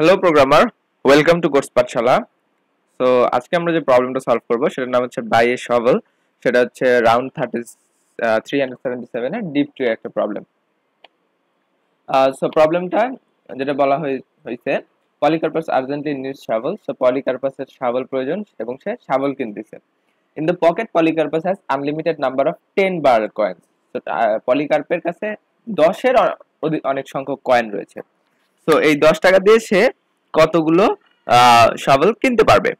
Hello programmer, welcome to Codes Patshala. So আজকে আমরা যে প্রবলেমটা সলভ করব সেটার নাম হচ্ছে বাই এ শভেল। সেটা হচ্ছে রাউন্ড 377 এর ডিপ 2 একটা প্রবলেম। সো প্রবলেমটা যেটা বলা হয়েছে Polycarpus urgently needs shovel. So পলিকার্পাসের শভেল প্রয়োজন এবং সে শভেল কিনতেছে। In the pocket Polycarpus has unlimited number of 10 burle coins. So পলিকার্পের কাছে 10 এর অনেক সংখ্যক কয়েন রয়েছে। তো এই 10 টাকা দিয়ে সে কতগুলো শভেল কিনতে পারবে?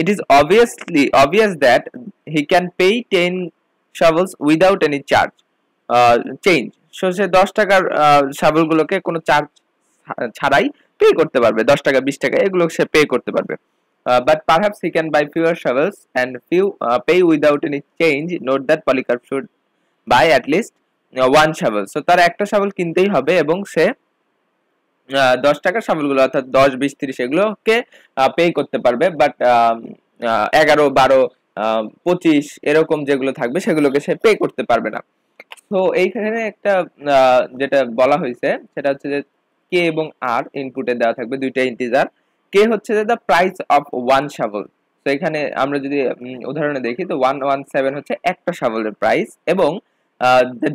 It is obvious that he can pay 10 shovels without any change. So সে 10 টাকার শভেলগুলোকে কোনো চার্জ ছাড়াই পে করতে পারবে। 10 টাকা 20 টাকা এগুলো সে পে করতে পারবে। But perhaps he can buy fewer shovels and pay without any change. Note that Polycarp should buy at least one shovel. So তার একটা শভেল কিনতেই হবে এবং সে 10 টাকার শভেলগুলো অর্থাৎ 10 20 30 এগুলোকে পে করতে পারবে। বাট 11 12 25 এরকম যেগুলো থাকবে সেগুলোকে সে পে করতে পারবে না। তো এইখানে একটা যেটা বলা হয়েছে সেটা হচ্ছে যে কে এবং আর ইনপুটে দেওয়া থাকবে, দুইটা ইন্টিজার। কে হচ্ছে যে the price of one shovel. তো এখানে আমরা যদি উদাহরণে দেখি তো 117 হচ্ছে একটা শভেলের প্রাইস, এবং the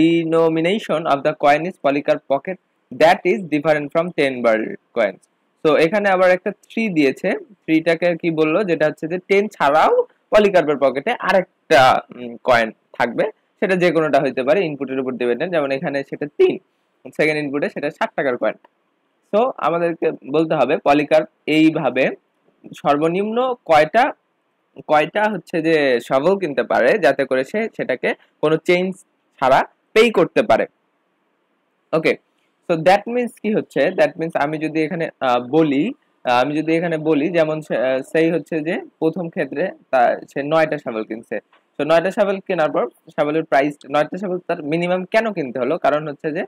denomination of the coin is Polycarp pocket that is different from 10 barrel coins. So এখানে আবার একটা 3 দিয়েছে, 3 টাকে কি বললো যেটা হচ্ছে যে 10 ছাড়াও পলিকার্পের পকেটে আরেকটা কয়েন থাকবে, সেটা যে কোনোটা হইতে পারে, ইনপুটের উপর ডিপেন্ডেন্ট। যেমন এখানে সেটা 3, সেকেন্ড ইনপুটে সেটা 7 টাকার কয়েন। সো আমাদেরকে বলতে হবে পলিকার্প এইভাবে সর্বনিম্ন কয়টা হচ্ছে যে শভেল কিনতে পারে যাতে করে সে সেটাকে কোনো চেঞ্জ ছাড়া পে করতে পারে। ওকে, so that means কি হচ্ছে, that means আমি যদি এখানে বলি যেমন সেই হচ্ছে যে প্রথম ক্ষেত্রে সে 9টা শভেল কিনছে। তো 9টা শভেল কেনার পর শভেলের প্রাইস 9টা শভেল তার মিনিমাম কেন কিনতে হলো, কারণ হচ্ছে যে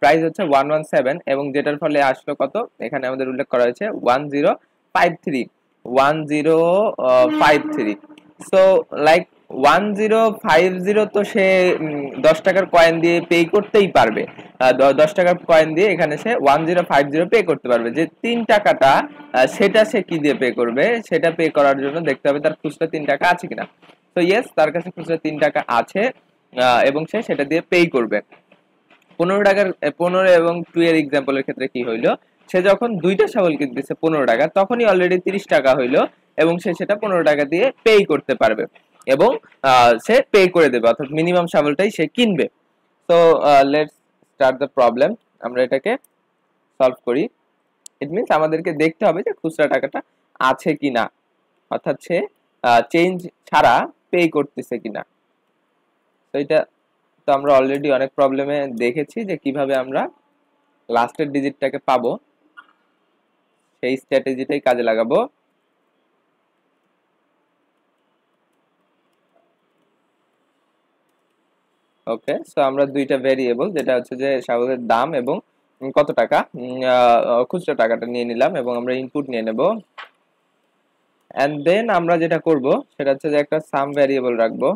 প্রাইস হচ্ছে 117 এবং যেটার ফলে আসলো কত, এখানে আমাদের উল্লেখ করা হয়েছে 1053। সো লাইক 1050 তো সে 10 টাকার কয়েন দিয়ে পে করতেই পারবে। 10 টাকার কয়েন দিয়ে এখানে সে 1050 পে করতে পারবে। যে 3 টাকাটা সেটা সে কি দিয়ে পে করবে, সেটা পে করার জন্য দেখতে হবে তার খুচরা 3 টাকা আছে কিনা। তো ইয়েস, তার কাছে খুচরা 3 টাকা আছে এবং সে সেটা দিয়ে পে করবে। 15 এবং 2 এর এক্সাম্পলের ক্ষেত্রে কি হইলো, সে যখন 2টা শভেল কিনতেছে 15 টাকা, তখনই অলরেডি 30 টাকা হইলো এবং সে সেটা 15 টাকা দিয়ে পে করতে পারবে এবং সে পে করে দেবে, অর্থাৎ মিনিমাম শভেলটাই সে কিনবে। তো লেটস স্টার্ট দ্য প্রবলেম, আমরা এটাকে সলভ করি। ইট মিনস আমাদেরকে দেখতে হবে যে খুচরা টাকাটা আছে কিনা, অর্থাৎ সে চেঞ্জ ছাড়া পে করতেছে কিনা। তো এটা তো আমরা অলরেডি অনেক প্রবলেমে দেখেছি যে কিভাবে আমরা লাস্টের ডিজিটটাকে পাবো, সেই স্ট্র্যাটেজিটাই কাজে লাগাবো। ওকে, সো আমরা দুইটা ভেরিয়েবল যেটা হচ্ছে যে শভেলের দাম এবং কত টাকা খুচরা টাকাটা নিয়ে নিলাম এবং আমরা ইনপুট নিয়ে নেব। এন্ড দেন আমরা যেটা করব সেটা হচ্ছে যে একটা সাম ভেরিয়েবল রাখবো।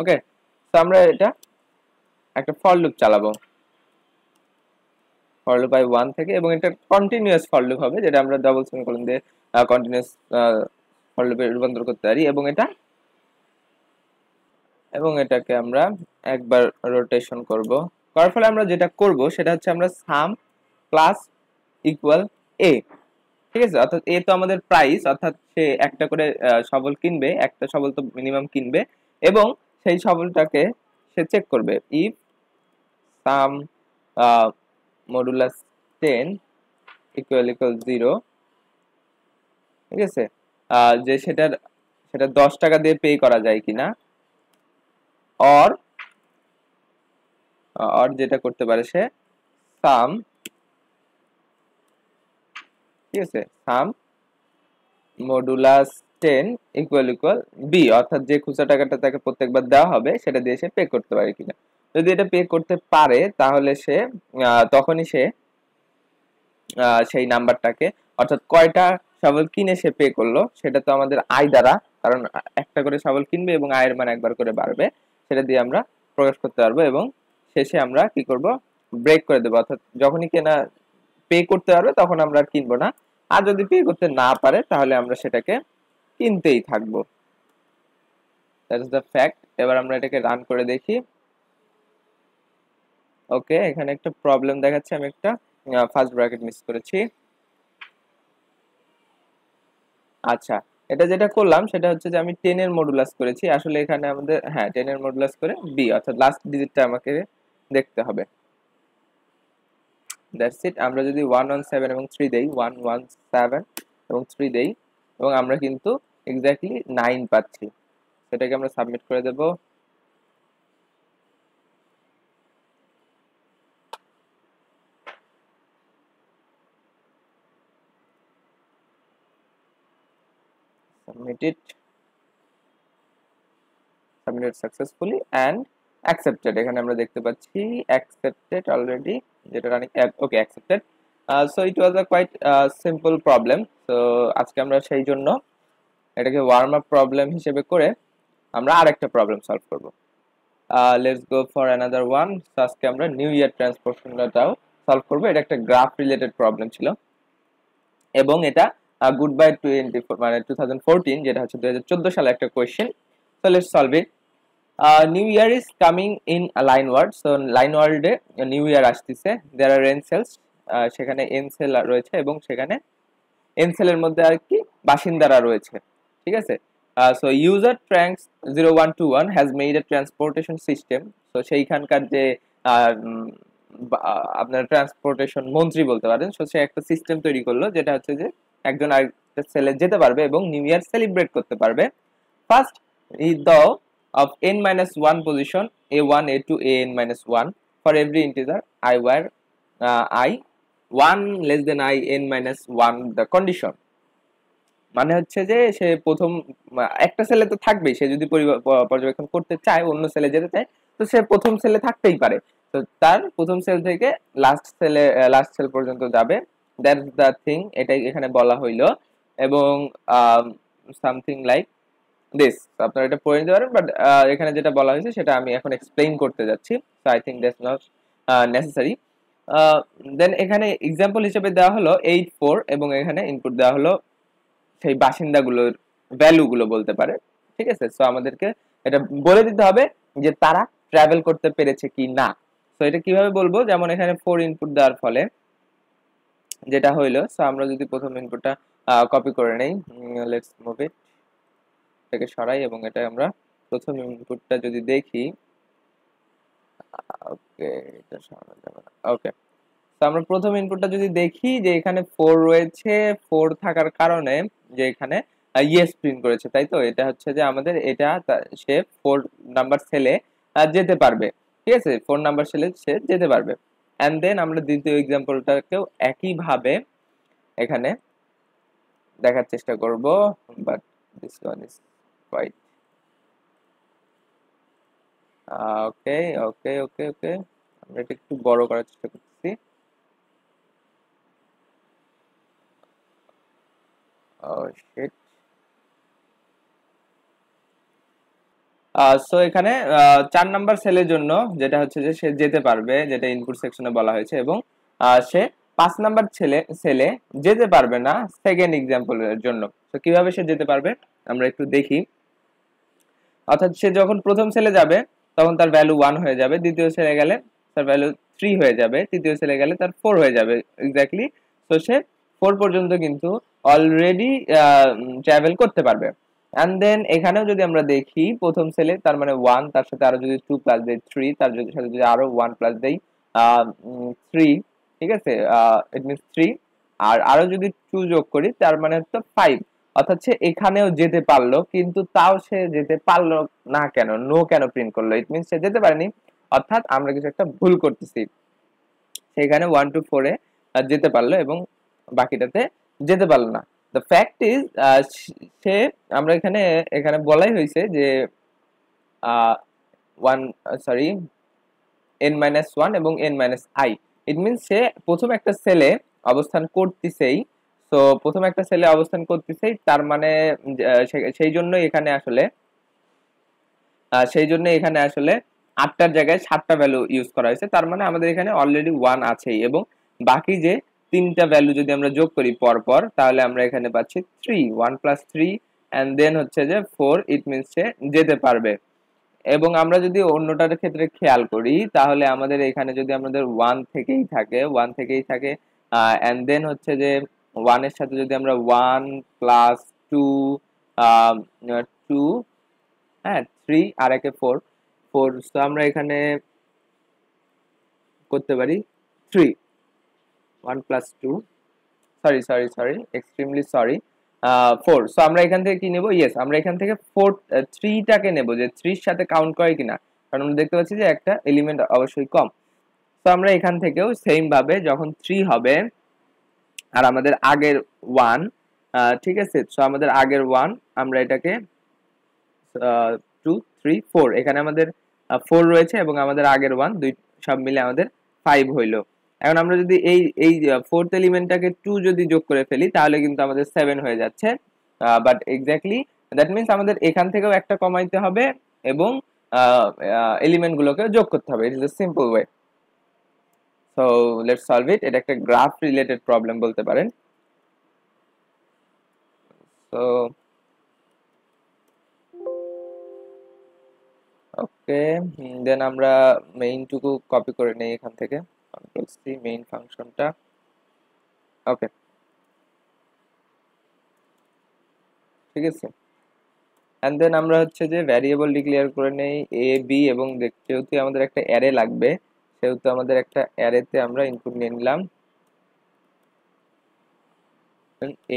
ওকে, সো আমরা এটা একটা ফর লুপ চালাবো, ফর লুপ বাই 1 থেকে, এবং এটা কন্টিনিউয়াস ফর লুপ হবে যেটা আমরা ডাবল সেমিকোলন দিয়ে কন্টিনিউয়াস ফর লুপে রূপান্তর করতে পারি, এবং এটাকে আমরা একবার রোটেশন করব। করার ফলে আমরা যেটা করব সেটা হচ্ছে আমরা সাম প্লাস ইকুয়াল এ, ঠিক আছে? অর্থাৎ এ তো আমাদের প্রাইস, অর্থাৎ সে একটা করে শভেল কিনবে, একটা শভেল তো মিনিমাম কিনবে, এবং সেই শভেলটাকে সে চেক করবে। ইফ সাম মডুলাস 10 ইকুয়াল 0, ঠিক আছে, যে সেটা 10 টাকা দিয়ে পে করা যায় কিনা, আর যেটা করতে পারে সে সাম, ঠিক আছে, সাম মডুলাস 10 = বি, অর্থাৎ যে খুচরা টাকাটা তাকে প্রত্যেকবার দেওয়া হবে সেটা দিয়ে সে পে করতে পারে কিনা। যদি এটা পে করতে পারে তাহলে সে তখনই সে সেই নাম্বারটাকে, অর্থাৎ কয়টা শভেল কিনে সে পে করলো সেটা তো আমাদের আয় দ্বারা, কারণ একটা করে শভেল কিনবে এবং আয়ের মান একবার করে বাড়বে, সেটা দিয়ে আমরা প্রকাশ করতে পারবো। এবং শেষে আমরা কি করব, ব্রেক করে দেবো, অর্থাৎ যখনই কেনা পে করতে পারবে তখন আমরা আর কিনবো না, আর যদি পে করতে না পারে তাহলে আমরা সেটাকে কিনতেই থাকবো। That is the fact. এবার আমরা এটাকে রান করে দেখি। ওকে, এখানে একটা প্রবলেম দেখাচ্ছে, আমি একটা ফার্স্ট ব্র্যাকেট মিস করেছি। আচ্ছা, এটা যেটা করলাম সেটা হচ্ছে যে আমি 10 এর মডুলাস করেছি, আসলে এখানে আমাদের হ্যাঁ 10 এর মডুলাস করে b, অর্থাৎ লাস্ট ডিজিটটা আমাকে দেখতে হবে। That's it. আমরা যদি 117 এবং 3 দেই, 117 এবং 3 দেই, এবং আমরা কিন্তু এক্স্যাক্টলি 9 পাচ্ছি। সেটাকে আমরা সাবমিট করে দেব। Submit it. Submitted successfully and accepted. এখানে আমরা দেখতে পাচ্ছি accepted already, যেটা running. Okay, accepted. So it was a quite simple problem. So আজকে আমরা সেই জন্য এটাকে warm up problem হিসেবে করে আমরা আরেকটা problem solve করব। Let's go for another one. So আজকে আমরা new year transpositionটাও solve করব। এটা একটা graph related problem ছিল, এবং এটা গুড বাই 2014, যেটা হচ্ছে 2014 সালে একটা question. So let's solve it. New year is coming in line world. So line ওয়ার্ল্ডে নিউ ইয়ার আসতেছে। দেয়ার আর এন সেলস, সেখানে এন সেল রয়েছে এবং সেখানে এন সেলের মধ্যে আর কি বাসিন্দারা রয়েছে, ঠিক আছে। So user tranks 0121 has made a transportation system. So সেইখানকার যে আপনার ট্রান্সপোর্টেশন মন্ত্রী বলতে পারেন, সো সে একটা সিস্টেম তৈরি করলো, যেটা হচ্ছে যে একজন আরেকটা সেলে যেতে পারবে এবং নিউ ইয়ার সেলিব্রেট করতে পারবে। First the of n-1 position a1 a2 an-1 for every integer I where I 1 less than I n-1 the condition, মানে হচ্ছে যে সে প্রথম একটা সেলে তো থাকবেই, সে যদি পর্যবেক্ষণ করতে চায় অন্য সেলে যেতে চায় তো সে প্রথম সেলে থাকতেই পারে। তো তার প্রথম সেল থেকে লাস্ট সেল পর্যন্ত যাবে। That's the thing, এটাই এখানে বলা হইলো, এবং সামথিং লাইক দিস আপনারা এটা পড়ে নিতে পারেন, বাট এখানে যেটা বলা হয়েছে সেটা আমি এখন এক্সপ্লেইন করতে যাচ্ছি। So I think that's not necessary. Then এখানে এক্সাম্পল হিসেবে দেওয়া হলো 84, এবং এখানে ইনপুট দেওয়া হলো সেই বাসিন্দাগুলোর ভ্যালুগুলো বলতে পারে, ঠিক আছে। সো আমাদেরকে এটা বলে দিতে হবে যে তারা ট্রাভেল করতে পেরেছে কি না। সো এটা কিভাবে বলবো, যেমন এখানে 4 ইনপুট দেওয়ার ফলে যেটা হইলো, সো আমরা যদি প্রথম ইনপুটটা কপি করে নেই, লেটস মুভ ইট, এটাকে সরাই, এবং এটা আমরা প্রথম ইনপুটটা যদি দেখি, ওকে এটা সরানো যাবে না। ওকে, তো আমরা প্রথম ইনপুটটা যদি দেখি যে এখানে 4 রয়েছে, 4 থাকার কারণে যে এখানে ইয়েস প্রিন্ট করেছে, তাই তো। এটা হচ্ছে যে আমাদের এটা সে 4 নাম্বার সেলে যেতে পারবে, ঠিক আছে, 4 নাম্বার সেলে সে যেতে পারবে। and then আমরা দ্বিতীয় এক্সাম্পলটাকেও একই ভাবে এখানে দেখার চেষ্টা করব, but this one is quite okay okay okay okay আমরা এটা একটু বড় করার চেষ্টা করছি। সো এখানে 4 নাম্বার সেলের জন্য যেটা হচ্ছে যে সে যেতে পারবে, যেটা ইনপুট সেকশনে বলা হয়েছে, এবং সে 5 নাম্বার সেলে যেতে পারবে না সেকেন্ড এক্সাম্পলের জন্য। তো কিভাবে সে যেতে পারবে আমরা একটু দেখি। অর্থাৎ সে যখন প্রথম সেলে যাবে তখন তার ভ্যালু 1 হয়ে যাবে, দ্বিতীয় সেলে গেলে তার ভ্যালু 3 হয়ে যাবে, তৃতীয় সেলে গেলে তার 4 হয়ে যাবে এক্স্যাক্টলি। তো সে 4 পর্যন্ত কিন্তু অলরেডি ট্রাভেল করতে পারবে। and then এখানেও যদি আমরা দেখি প্রথম সেলে, তার মানে 1, তার সাথে আরো যদি 2 প্লাস দেই 3, তার সাথে যদি আরো 1 প্লাস দেই 3, ঠিক আছে, ইট মিন্স 3, আর আরো যদি 2 যোগ করি তার মানে হচ্ছে 5। অর্থাৎ সে এখানেও যেতে পারলো, কিন্তু তাও সে যেতে পারলো না কেন, নো কেন প্রিন্ট করলো, ইট মিন্স সে যেতে পারেনি, অর্থাৎ আমরা কিছু একটা ভুল করতেছি। সেখানে 1 to 4 এ যেতে পারলো এবং বাকিটাতে যেতে পারলো না। the fact is সে আমরা এখানে বলাই হয়েছে যে n-1 এবং n-i, it means সে প্রথম একটা সেলে অবস্থান করতেছেই। সো প্রথম একটা সেলে অবস্থান করতেছেই, তার মানে সেই জন্য এখানে আসলে আটটার জায়গায় সাতটা ভ্যালু ইউজ করা হয়েছে, তার মানে আমাদের এখানে অলরেডি ওয়ান আছে এবং বাকি যে তিনটা ভ্যালু যদি আমরা যোগ করি পরপর তাহলে আমরা এখানে পাচ্ছি 3, 1 plus 3 and then হচ্ছে যে 4, it means সে যেতে পারবে। এবং আমরা যদি অন্যটার ক্ষেত্রে খেয়াল করি তাহলে আমাদের এখানে যদি আমাদের 1 থেকেই থাকে and then হচ্ছে যে 1 এর সাথে যদি আমরা 1 plus 2 হ্যাঁ 3 আর একে 4, তো আমরা এখানে করতে পারি 3 1 plus 2 sorry extremely sorry 4, so আমরা এখান থেকে কি নেব, yes আমরা এখান থেকে 3 টাকে নেব যে 3 এর সাথে কাউন্ট করে কিনা, কারণ আমরা দেখতে পাচ্ছি যে একটা এলিমেন্ট অবশ্যই কম। তো আমরা এখান থেকেও সেম ভাবে যখন 3 হবে আর আমাদের আগের 1 ঠিক আছে, সো আমাদের আগের 1 আমরা এটাকে 2 3 4 এখানে আমাদের 4 রয়েছে এবং আমাদের আগের 1 দুই সব মিলে আমাদের 5 হইলো। এখন আমরা যদি এই ফোর্থ এলিমেন্টটাকে 2 যদি যোগ করে ফেলি তাহলে কিন্তু আমাদের 7 হয়ে যাচ্ছে, বাট এক্স্যাক্টলি দ্যাট মিন্স আমাদের এখান থেকেও একটা কমাইতে হবে এবং এলিমেন্টগুলোকে যোগ করতে হবে। It is a simple way, so let's solve it. এটা একটা গ্রাফ রিলেটেড প্রবলেম বলতে পারেন। সো ওকে, দেন আমরা মেইনটুকু কপি করে নেই এখান থেকে, Control C main ফাংশনটা। ওকে ঠিক আছে, এন্ড দেন আমরা হচ্ছে যে ভ্যারিয়েবল ডিক্লেয়ার করে নেই এ বি, এবং যেহেতু আমাদের একটা অ্যারে লাগবে সেহেতু আমাদের একটা অ্যারেতে আমরা ইনপুট নিয়ে নিলাম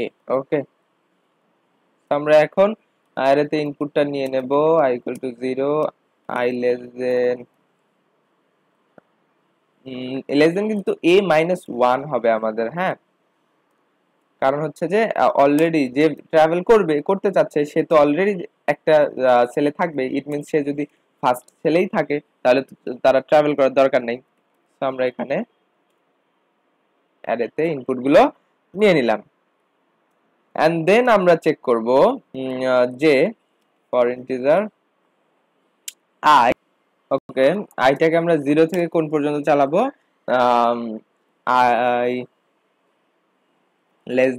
এ। ওকে, আমরা এখন অ্যারেতে ইনপুটটা নিয়ে নেব i equal to 0 i less than কিন্তু a minus 1 হবে আমাদের, হ্যাঁ কারণ হচ্ছে যে অলরেডি যে ট্রাভেল করতে চাচ্ছে সে তো অলরেডি একটা সেলে থাকবে, ইট মিন্স সে যদি ফার্স্ট সেলেই থাকে তাহলে তারা ট্রাভেল করার দরকার নেই। তো আমরা এখানে অ্যারেতে ইনপুটগুলো নিয়ে নিলাম এন্ড দেন আমরা চেক করব যে ফর ইন্টিজার i, ওকে আইটাকে আমরা 0 থেকে কোন পর্যন্ত চালাবো, i less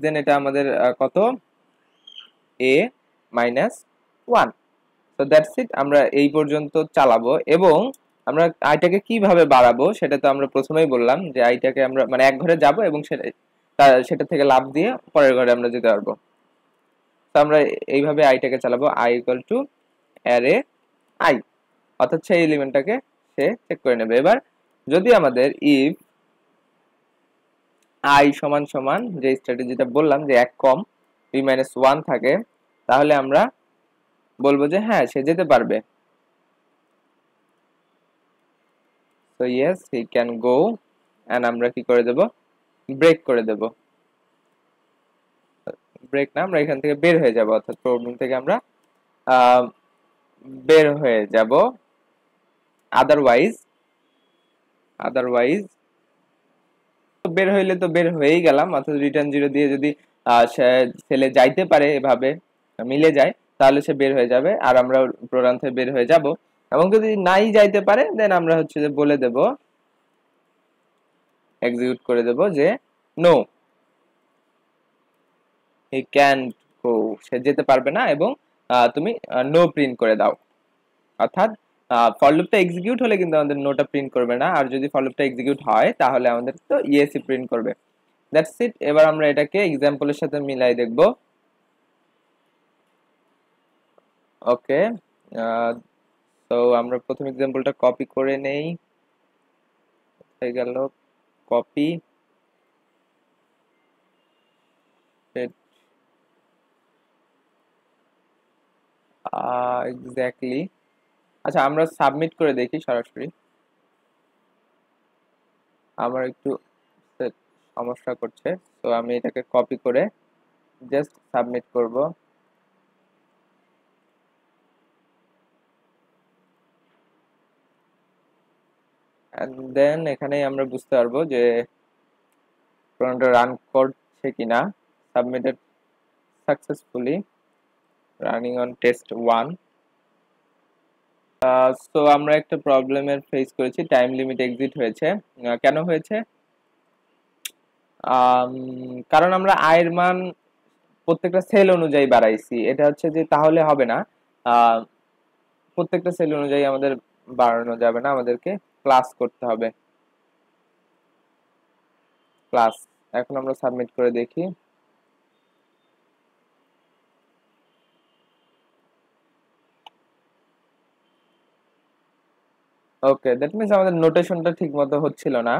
than এটা আমাদের কত a minus 1, so that's it আমরা এই পর্যন্ত চালাবো। এবং আমরা আইটাকে কিভাবে বাড়াবো সেটা তো আমরা প্রথমেই বললাম যে আইটাকে আমরা মানে এক ঘরে যাব এবং সেটা থেকে লাভ দিয়ে পরের ঘরে আমরা যেতে পারবো। আমরা এইভাবে আইটাকে চালাবো i equal to array i, অর্থাৎ সেই এলিমেন্টটাকে সে চেক করে নেবে। এবার যদি আমাদের if i সমান সমান যে স্ট্র্যাটেজিটা বললাম যে এক কম b minus 1 থাকে তাহলে আমরা বলবো যে হ্যাঁ সে যেতে পারবে, so yes he can go, and আমরা কি করে দেব ব্রেক করে দেব, ব্রেক না আমরা এখান থেকে বের হয়ে যাব, অর্থাৎ প্রবলেম থেকে আমরা বের হয়ে যাব। আদারওয়াইজ বের হইলে তো বের হয়েই গেলাম, অর্থাৎ রিটার্ন 0 দিয়ে যদি ছেলে যাইতে পারে এভাবে মিলে যায় তাহলে সে বের হয়ে যাবে আর আমরা প্রোগ্রাম থেকে বের হয়ে যাব। এবং যদি নাই যাইতে পারে দেন আমরা হচ্ছে যে বলে দেব এক্সিকিউট করে দেব যে নো he can't go, সে যেতে পারবে না, এবং তুমি নো প্রিন্ট করে দাও। অর্থাৎ ফর লুপটা এক্সিকিউট হলে কিন্তু আমাদের নোটা প্রিন্ট করবে না, আর যদি ফর লুপটা এক্সিকিউট হয় তাহলে আমাদের তো ইয়েসই প্রিন্ট করবে, দ্যাটস ইট। এবার আমরা এটাকে এক্সাম্পলের সাথে মিলাই দেখব। ওকে, তো আমরা প্রথম এক্সাম্পলটা কপি করে নেই, হয়ে গেল কপি। এক্স্যাক্টলি, আচ্ছা আমরা সাবমিট করে দেখি সরাসরি, আমার একটু সমস্যা করছে, তো আমি এটাকে কপি করে জাস্ট সাবমিট করব। এন্ড দেন এখানেই আমরা বুঝতে পারবো যে প্রোগ্রামটা রান করছে কিনা। Submitted successfully. running on test 1. So আমরা একটা প্রবলেমের ফেস করেছি, টাইম লিমিট এক্সিট হয়েছে। কেন হয়েছে? কারণ আমরা আয়ের মান প্রত্যেকটা সেল অনুযায়ী বাড়াইছি। এটা হচ্ছে যে তাহলে হবে না, প্রত্যেকটা সেল অনুযায়ী আমাদের বাড়ানো যাবে না, আমাদেরকে ক্লাস করতে হবে। ক্লাস, এখন আমরা সাবমিট করে দেখি। ওকে, দ্যাট মিনস আমাদের নোটেশনটা ঠিক মতো হচ্ছিল না।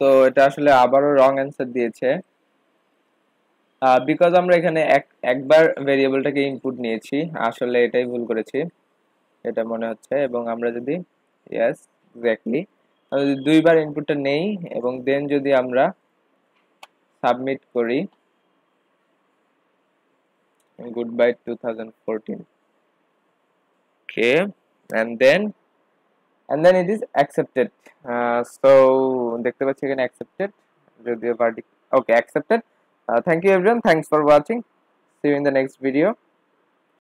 তো এটা আসলে আবারও রং অ্যান্সার দিয়েছে, বিকজ আমরা এখানে একবার ভেরিয়েবলটাকে ইনপুট নিয়েছি, আসলে এটাই ভুল করেছি এটা মনে হচ্ছে। এবং আমরা যদি ইয়েস এক্স্যাক্টলি দুইবার ইনপুটটা নেই এবং দেন যদি আমরা সাবমিট করি, good bye 2014, okay, and then it is accepted. So দেখতে পাচ্ছি এখানে accepted, যদিও verdict, okay, accepted. Thank you everyone, thanks for watching, see you in the next video.